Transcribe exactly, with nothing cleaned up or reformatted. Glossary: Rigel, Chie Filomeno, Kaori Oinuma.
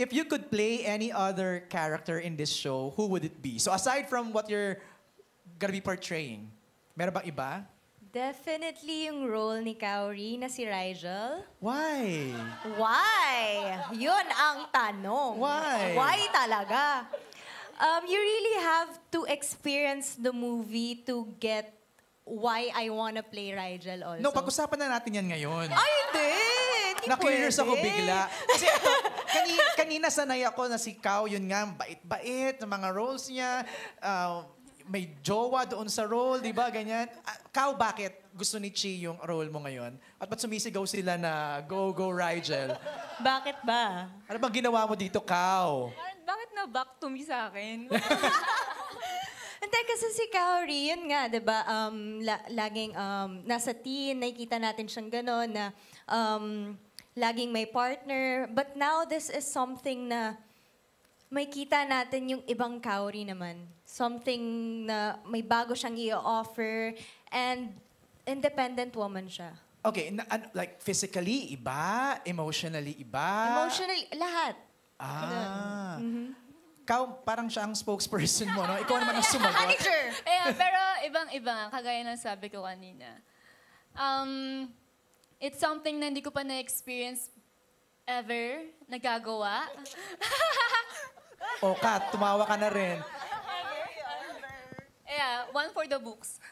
if you could play any other character in this show, who would it be? So aside from what you're gonna be portraying, meron bang iba? Definitely yung role ni Kaori na si Rigel. Why? Why? Yun ang tanong. Why? Why talaga? Um, you really have to experience the movie to get why I wanna play Rigel also. No, pag-usapan na natin yan ngayon. Ay, hindi! Na-curious ako bigla. Kasi ito, kanina, kanina sanay ako na si Kao, yun nga, bait-bait ng mga roles niya. Uh, may jowa doon sa role, di ba? Ganyan. Kao, bakit gusto ni Chie yung role mo ngayon? At ba't sumisigaw sila na go, go, Rigel? Bakit ba? Ano bang ginawa mo dito, Kao? Bakit na-back to me sa akin? Hindi, kasi si Kaori, yun nga, di ba? Um, la laging um, nasa teen, nakikita natin siyang gano'n na um, laging may partner. But now, this is something na may kita natin yung ibang Kaori naman. Something na may bago siyang i-offer and independent woman siya. Okay, na, uh, like physically iba, emotionally iba? Emotionally, lahat. Ah. Mm-hmm. Ikaw, parang siya ang spokesperson mo, no? Ikaw naman ang sumagot. Manager! Yeah, pero ibang-iba, kagaya ng sabi ko kanina. Um, it's something na hindi ko pa na-experience ever, nagagawa. O, Kat, tumawa ka na rin. Yeah, one for the books.